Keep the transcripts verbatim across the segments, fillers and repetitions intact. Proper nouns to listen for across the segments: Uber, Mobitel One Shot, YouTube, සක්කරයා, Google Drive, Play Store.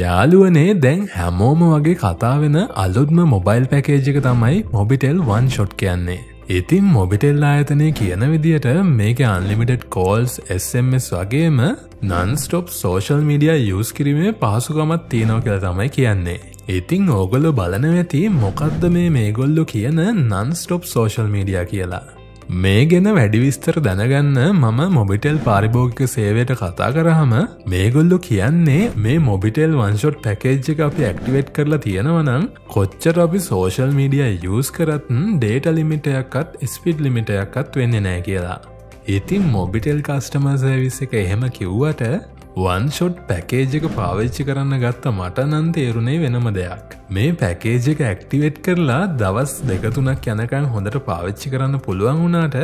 යාළුවනේ දැන් හැමෝම වගේ කතාව වෙන අලුත්ම මොබයිල් පැකේජ් එක තමයි Mobitel One Shot කියන්නේ. ඉතින් මොබිටෙල් ආයතනය කියන විදිහට මේක unlimited calls S M S වගේම non-stop social media use කිරීමේ පහසුකමක් තියෙනවා කියලා තමයි කියන්නේ. ඉතින් ඕගොල්ලෝ බලන වෙති මොකද්ද මේ මේගොල්ලෝ කියන non-stop social media කියලා. මේ ගැන වැඩි විස්තර දැනගන්න මම මොබිටෙල් පාරිභෝගික සේවයට කතා කරාම මේගොල්ලෝ කියන්නේ මේ මොබිටෙල් One Shot පැකේජ් එක අපි ඇක්ටිවේට් කරලා තියෙනවා නම් කොච්චර අපි සෝෂල් මීඩියා යූස් කරත් ඩේටා ලිමිට් එකක්වත් ස්පීඩ් ලිමිට් එකක්වත් වෙන්නේ නැහැ කියලා. ඉතින් මොබිටෙල් කස්ටමර් සර්විස් එක එහෙම කිව්වට One Shot පැකේජ් එක පාවිච්චි කරන්න ගත්ත මට නම් තේරුනේ වෙනම දෙයක්. මේ පැකේජ් එක ඇක්ටිවේට් කරලා දවස් දෙක තුනක් යනකම් හොඳට පාවිච්චි කරන්න පුළුවන් වුණාට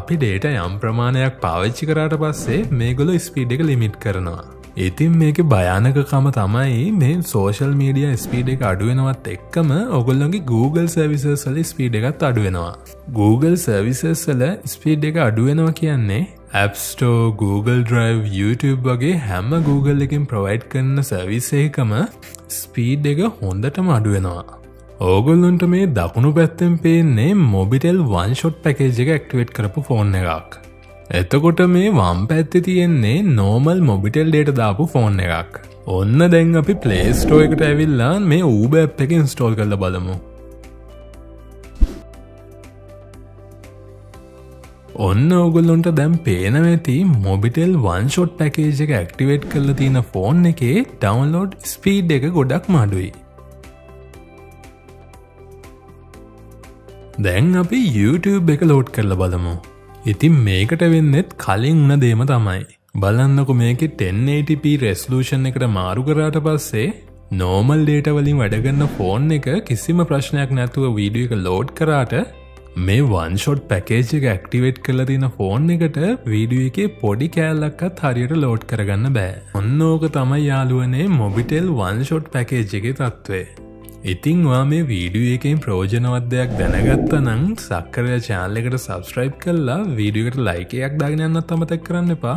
අපි ඩේටා යම් ප්‍රමාණයක් පාවිච්චි කරාට පස්සේ මේගොල්ලෝ ස්පීඩ් එක ලිමිට් කරනවා. ඉතින් මේකේ භයානකකම තමයි මේ සෝෂල් මීඩියා ස්පීඩ් එක අඩු වෙනවත් එක්කම ඔයගොල්ලෝගේ Google සර්විසස් වල ස්පීඩ් එකත් අඩු වෙනවා. Google සර්විසස් වල ස්පීඩ් එක අඩු වෙනවා කියන්නේ App Store, Google Drive, YouTube වගේ හැම Google එකෙන් ප්‍රොවයිඩ් කරන සර්විස් එකකම ස්පීඩ් එක හොඳටම අඩු වෙනවා. ඕගොල්ලන්ට මේ දකුණු පැත්තෙන් පේන්නේ Mobitel One Shot පැකේජ් එක ඇක්ටිවේට් කරපු ෆෝන් එකක්. එතකොට මේ වම් පැත්තේ තියෙන්නේ normal Mobitel data දාපු ෆෝන් එකක්. ඔන්න දැන් අපි Play Store එකට ඇවිල්ලා මේ Uber app එක install කරලා බලමු. ඔන්න ඕගොල්ලොන්ට දැන් පේනවැති Mobitel One Shot පැකේජ් එක ඇක්ටිවේට් කරලා තියෙන ෆෝන් එකේ ඩවුන්ලෝඩ් ස්පීඩ් එක ගොඩක් අඩුයි. දැන් අපි YouTube එක ලෝඩ් කරලා බලමු. ඉතින් මේකට වෙන්නේත් කලින් වුණ දේම තමයි. බලන්නකො මේකේ ten eighty p resolution එකට මාරු කරාට පස්සේ normal data වලින් වැඩ කරන ෆෝන් එක කිසිම ප්‍රශ්නයක් නැතුව වීඩියෝ එක ලෝඩ් කරාට මේ One Shot පැකේජ් එක ඇක්ටිවේට් කරලා තියෙන ෆෝන් එකට වීඩියෝ එකේ පොඩි කැලලක්වත් හරියට ලෝඩ් කරගන්න බෑ. ඔන්න ඕක තමයි යාළුවනේ Mobitel One Shot පැකේජ් එකේ තත්ත්වය. ඉතින් ඔයා මේ වීඩියෝ එකෙන් ප්‍රයෝජනවත් දෙයක් දැනගත්තා නම් සක්කරයා channel එකට subscribe කරලා වීඩියෝ එකට like එකක් දාගෙන යන්නත් අමතක කරන්න එපා.